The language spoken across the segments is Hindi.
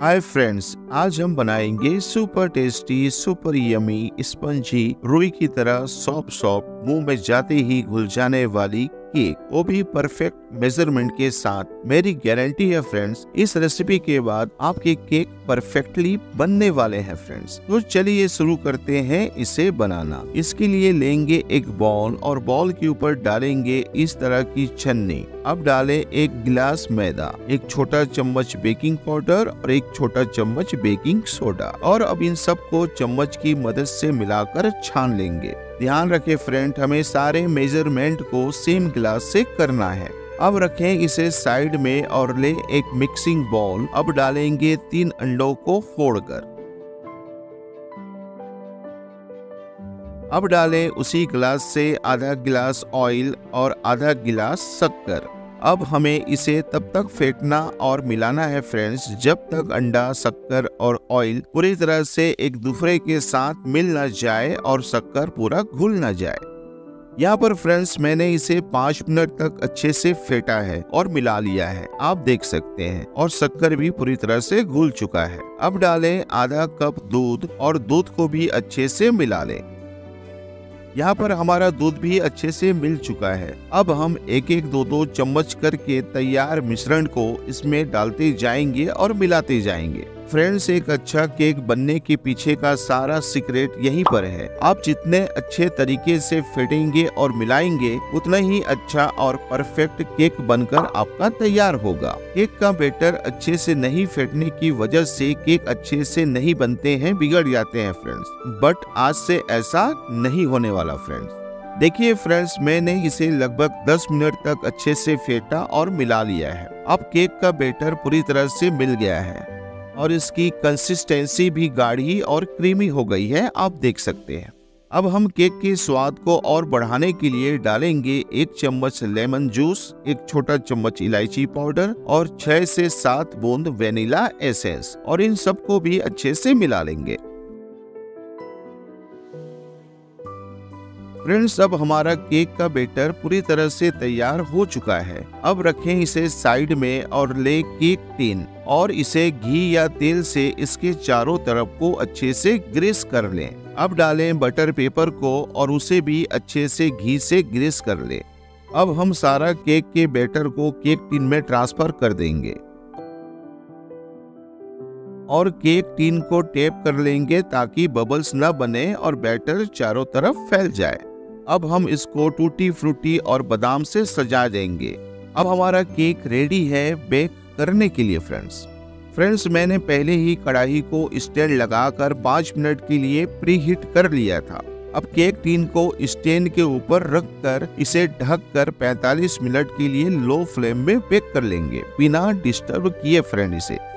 हाय फ्रेंड्स, आज हम बनाएंगे super tasty, super yummy, spongy, रुई की तरह सॉफ्ट सॉफ्ट, मुंह में जाते ही घुल जाने वाली केक, वो भी परफेक्ट मेजरमेंट के साथ। मेरी गारंटी है फ्रेंड्स, इस रेसिपी के बाद आपके केक परफेक्टली बनने वाले हैं फ्रेंड्स। तो चलिए शुरू करते हैं इसे बनाना। इसके लिए लेंगे एक बॉल और बॉल के ऊपर डालेंगे इस तरह की छन्नी। अब डालें एक गिलास मैदा, एक छोटा चम्मच बेकिंग पाउडर और एक छोटा चम्मच बेकिंग सोडा, और अब इन सबको चम्मच की मदद से मिलाकर छान लेंगे। ध्यान रखें फ्रेंड, हमें सारे मेजरमेंट को सेम गिलास से करना है। अब रखें इसे साइड में और ले एक मिक्सिंग बाउल। अब डालेंगे 3 अंडों को फोड़कर। अब डालें उसी गिलास से आधा गिलास ऑयल और आधा गिलास शक्कर। अब हमें इसे तब तक फेंटना और मिलाना है फ्रेंड्स, जब तक अंडा, शक्कर और ऑयल पूरी तरह से एक दूसरे के साथ मिल ना जाए और शक्कर पूरा घुल ना जाए। यहाँ पर फ्रेंड्स मैंने इसे 5 मिनट तक अच्छे से फेंटा है और मिला लिया है, आप देख सकते हैं, और शक्कर भी पूरी तरह से घुल चुका है। अब डालें आधा कप दूध और दूध को भी अच्छे से मिला लें। यहाँ पर हमारा दूध भी अच्छे से मिल चुका है। अब हम 1-1, 2-2 चम्मच करके तैयार मिश्रण को इसमें डालते जाएंगे और मिलाते जाएंगे। फ्रेंड्स, एक अच्छा केक बनने के पीछे का सारा सीक्रेट यहीं पर है। आप जितने अच्छे तरीके से फेटेंगे और मिलाएंगे, उतना ही अच्छा और परफेक्ट केक बनकर आपका तैयार होगा। केक का बैटर अच्छे से नहीं फेटने की वजह से केक अच्छे से नहीं बनते हैं, बिगड़ जाते हैं फ्रेंड्स, बट आज से ऐसा नहीं होने वाला फ्रेंड्स। देखिए फ्रेंड्स, मैंने इसे लगभग 10 मिनट तक अच्छे से फेटा और मिला लिया है। अब केक का बैटर पूरी तरह से मिल गया है और इसकी कंसिस्टेंसी भी गाढ़ी और क्रीमी हो गई है, आप देख सकते हैं। अब हम केक के स्वाद को और बढ़ाने के लिए डालेंगे 1 चम्मच लेमन जूस, 1 छोटा चम्मच इलायची पाउडर और 6 से 7 बूंद वेनिला एसेंस, और इन सबको भी अच्छे से मिला लेंगे। फ्रेंड्स, अब हमारा केक का बैटर पूरी तरह से तैयार हो चुका है। अब रखें इसे साइड में और ले केक टिन और इसे घी या तेल से इसके चारों तरफ को अच्छे से ग्रीस कर लें। अब डालें बटर पेपर को और उसे भी अच्छे से घी से ग्रीस कर लें। अब हम सारा केक के बैटर को केक टिन में ट्रांसफर कर देंगे और केक टिन को टेप कर लेंगे ताकि बबल्स न बने और बैटर चारों तरफ फैल जाए। अब हम इसको टूटी फ्रूटी और बादाम से सजा देंगे। अब हमारा केक रेडी है बेक करने के लिए फ्रेंड्स। मैंने पहले ही कढ़ाई को स्टैंड लगाकर 5 मिनट के लिए प्री हीट कर लिया था। अब केक टिन को स्टैंड के ऊपर रखकर इसे ढककर 45 मिनट के लिए लो फ्लेम में बेक कर लेंगे, बिना डिस्टर्ब किए फ्रेंड इसे।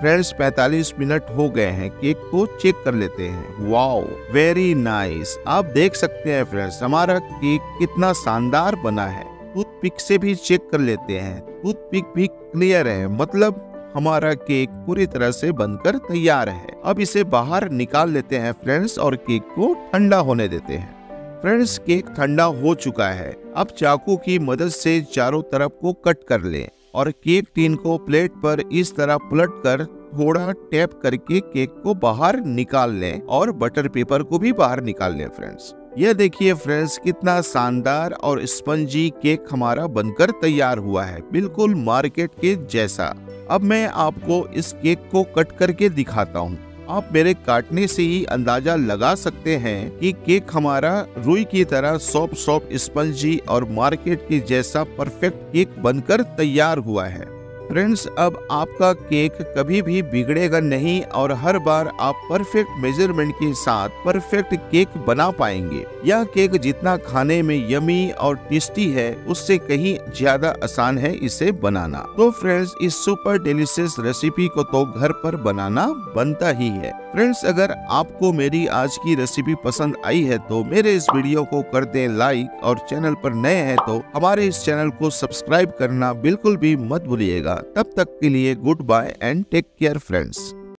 फ्रेंड्स, 45 मिनट हो गए हैं, केक को चेक कर लेते हैं। Wow, very nice. आप देख सकते हैं फ्रेंड्स, हमारा केक कितना शानदार बना है। टूथपिक से भी चेक कर लेते हैं, टूथपिक भी क्लियर है, मतलब हमारा केक पूरी तरह से बनकर तैयार है। अब इसे बाहर निकाल लेते हैं फ्रेंड्स और केक को ठंडा होने देते हैं। फ्रेंड्स, केक ठंडा हो चुका है। अब चाकू की मदद से चारों तरफ को कट कर लें और केक टिन को प्लेट पर इस तरह पलटकर थोड़ा टैप करके केक को बाहर निकाल लें और बटर पेपर को भी बाहर निकाल लें फ्रेंड्स। यह देखिए फ्रेंड्स, कितना शानदार और स्पंजी केक हमारा बनकर तैयार हुआ है, बिल्कुल मार्केट के जैसा। अब मैं आपको इस केक को कट करके दिखाता हूँ। आप मेरे काटने से ही अंदाजा लगा सकते हैं कि केक हमारा रुई की तरह सॉफ्ट सॉफ्ट, स्पंजी और मार्केट के जैसा परफेक्ट केक बनकर तैयार हुआ है। फ्रेंड्स, अब आपका केक कभी भी बिगड़ेगा नहीं और हर बार आप परफेक्ट मेजरमेंट के साथ परफेक्ट केक बना पाएंगे। यह केक जितना खाने में यमी और टेस्टी है, उससे कहीं ज्यादा आसान है इसे बनाना। तो फ्रेंड्स, इस सुपर डिलीशियस रेसिपी को तो घर पर बनाना बनता ही है। फ्रेंड्स, अगर आपको मेरी आज की रेसिपी पसंद आई है तो मेरे इस वीडियो को कर दें लाइक, और चैनल पर नए हैं तो हमारे इस चैनल को सब्सक्राइब करना बिल्कुल भी मत भूलिएगा। तब तक के लिए good bye and take care friends.